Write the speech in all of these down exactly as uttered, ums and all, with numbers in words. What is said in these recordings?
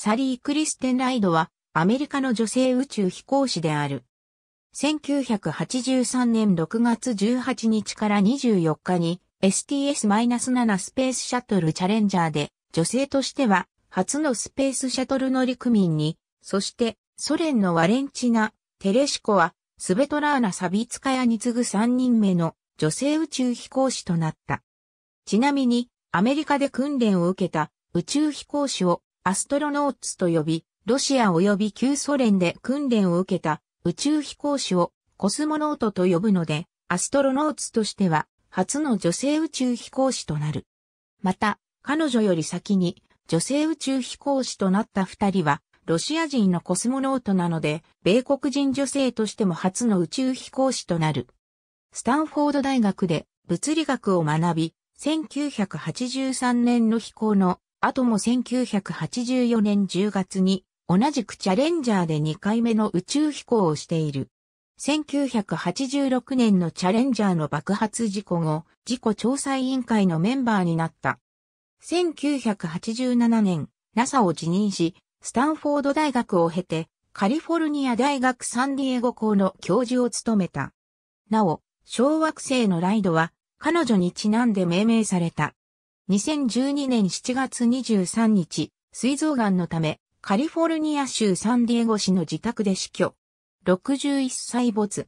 サリー・クリステン・ライドはアメリカの女性宇宙飛行士である。せんきゅうひゃくはちじゅうさんねんろくがつじゅうはちにちからにじゅうよっかに エスティーエスセブン スペースシャトルチャレンジャーで女性としては初のスペースシャトル乗組員に、そしてソ連のワレンチナ・テレシコワ、スベトラーナ・サビツカヤに次ぐさんにんめの女性宇宙飛行士となった。ちなみにアメリカで訓練を受けた宇宙飛行士をアストロノーツと呼び、ロシア及び旧ソ連で訓練を受けた宇宙飛行士をコスモノートと呼ぶので、アストロノーツとしては初の女性宇宙飛行士となる。また、彼女より先に女性宇宙飛行士となった二人はロシア人のコスモノートなので、米国人女性としても初の宇宙飛行士となる。スタンフォード大学で物理学を学び、せんきゅうひゃくはちじゅうさんねんの飛行の後もせんきゅうひゃくはちじゅうよねんじゅうがつに同じくチャレンジャーでにかいめの宇宙飛行をしている。せんきゅうひゃくはちじゅうろくねんのチャレンジャーの爆発事故後、事故調査委員会のメンバーになった。せんきゅうひゃくはちじゅうななねん、ナサ を辞任し、スタンフォード大学を経て、カリフォルニア大学サンディエゴ校の教授を務めた。なお、小惑星のライドは、彼女にちなんで命名された。にせんじゅうにねんしちがつにじゅうさんにち、膵臓がんのため、カリフォルニア州サンディエゴ市の自宅で死去。ろくじゅういっさい没。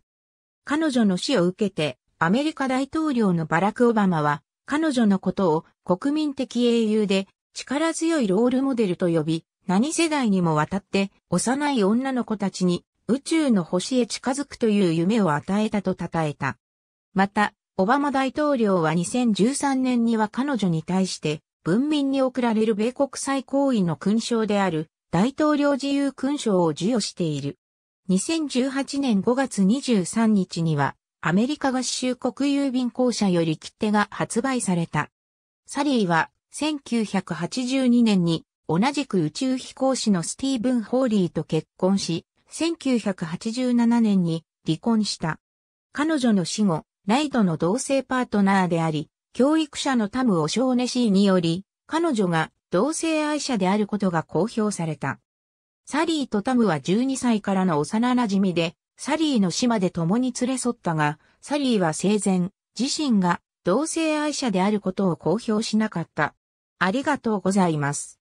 彼女の死を受けて、アメリカ大統領のバラク・オバマは、彼女のことを国民的英雄で力強いロールモデルと呼び、何世代にもわたって幼い女の子たちに宇宙の星へ近づくという夢を与えたと称えた。また、オバマ大統領はにせんじゅうさんねんには彼女に対して文民に贈られる米国最高位の勲章である大統領自由勲章を授与している。にせんじゅうはちねんごがつにじゅうさんにちにはアメリカ合衆国郵便公社より切手が発売された。サリーはせんきゅうひゃくはちじゅうにねんに同じく宇宙飛行士のスティーブン・ホーリーと結婚し、せんきゅうひゃくはちじゅうななねんに離婚した。彼女の死後、ライドの同性パートナーであり、教育者のタム・オショーネシーにより、彼女が同性愛者であることが公表された。サリーとタムはじゅうにさいからの幼馴染で、サリーの死まで共に連れ添ったが、サリーは生前、自身が同性愛者であることを公表しなかった。ありがとうございます。